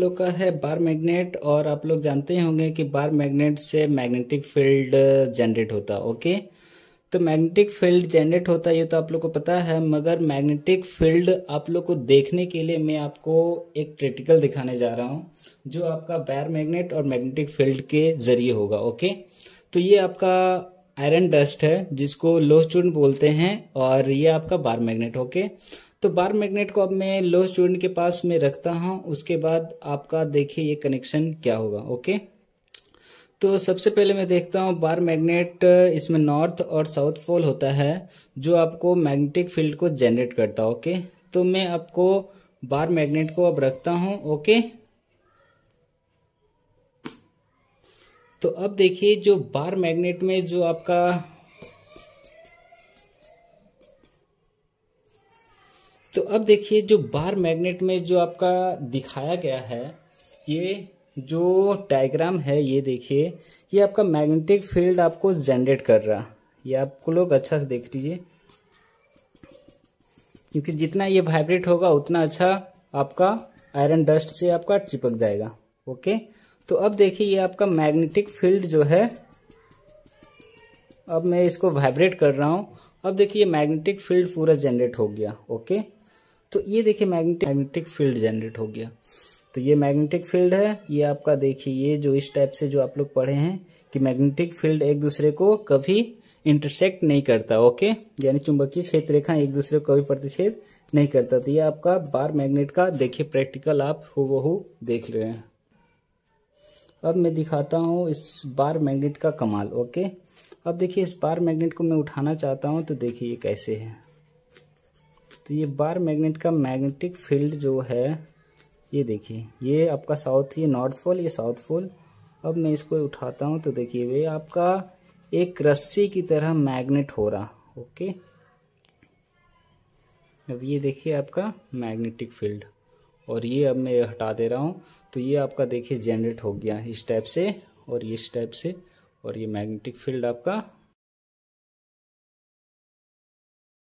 लोग का है बार मैग्नेट। और आप लोग जानते होंगे कि बार मैग्नेट से मैग्नेटिक फील्ड जनरेट होता, ओके। तो मैग्नेटिक फील्ड जनरेट होता है ये तो आप लोग को पता है, मगर मैग्नेटिक फील्ड आप लोग को देखने के लिए मैं आपको एक प्रैक्टिकल दिखाने जा रहा हूँ जो आपका बार मैग्नेट और मैग्नेटिक फील्ड के जरिए होगा, ओके। तो ये आपका आयरन डस्ट है जिसको लो स्टूडेंट बोलते हैं, और ये आपका बार मैग्नेट, ओके। तो बार मैग्नेट को अब मैं लो स्टूडेंट के पास में रखता हूं, उसके बाद आपका देखिए ये कनेक्शन क्या होगा, ओके। तो सबसे पहले मैं देखता हूं बार मैग्नेट, इसमें नॉर्थ और साउथ पोल होता है जो आपको मैग्नेटिक फील्ड को जनरेट करता है, ओके। तो मैं आपको बार मैग्नेट को अब रखता हूँ, ओके। तो अब देखिए जो बार मैग्नेट में जो आपका दिखाया गया है ये जो डायग्राम है, ये देखिए ये आपका मैग्नेटिक फील्ड आपको जनरेट कर रहा, ये आपको लोग अच्छा से देख लीजिए क्योंकि जितना ये वाइब्रेट होगा उतना अच्छा आपका आयरन डस्ट से आपका चिपक जाएगा, ओके। तो अब देखिए ये आपका मैग्नेटिक फील्ड जो है, अब मैं इसको वाइब्रेट कर रहा हूँ, अब देखिए ये मैग्नेटिक फील्ड पूरा जनरेट हो गया, ओके। तो ये देखिए मैग्नेटिक फील्ड जनरेट हो गया। तो ये मैग्नेटिक फील्ड है, ये आपका देखिए ये जो इस टाइप से जो आप लोग पढ़े हैं कि मैग्नेटिक फील्ड एक दूसरे को कभी इंटरसेक्ट नहीं करता, ओके, यानी चुंबकीय क्षेत्र रेखा एक दूसरे को कभी प्रतिच्छेद नहीं करता। तो ये आपका बार मैग्नेट का देखिए प्रैक्टिकल आप हूबहू देख रहे हैं। अब मैं दिखाता हूँ इस बार मैग्नेट का कमाल, ओके। अब देखिए इस बार मैग्नेट को मैं उठाना चाहता हूँ, तो देखिए ये कैसे है। तो ये बार मैग्नेट का मैग्नेटिक फील्ड जो है, ये देखिए ये आपका साउथ, ये नॉर्थ पोल, ये साउथ पोल। अब मैं इसको उठाता हूँ तो देखिए वे आपका एक रस्सी की तरह मैग्नेट हो रहा, ओके। अब ये देखिए आपका मैग्नेटिक फील्ड, और ये अब मैं हटा दे रहा हूँ, तो ये आपका देखिए जनरेट हो गया इस टाइप से और ये मैग्नेटिक फील्ड आपका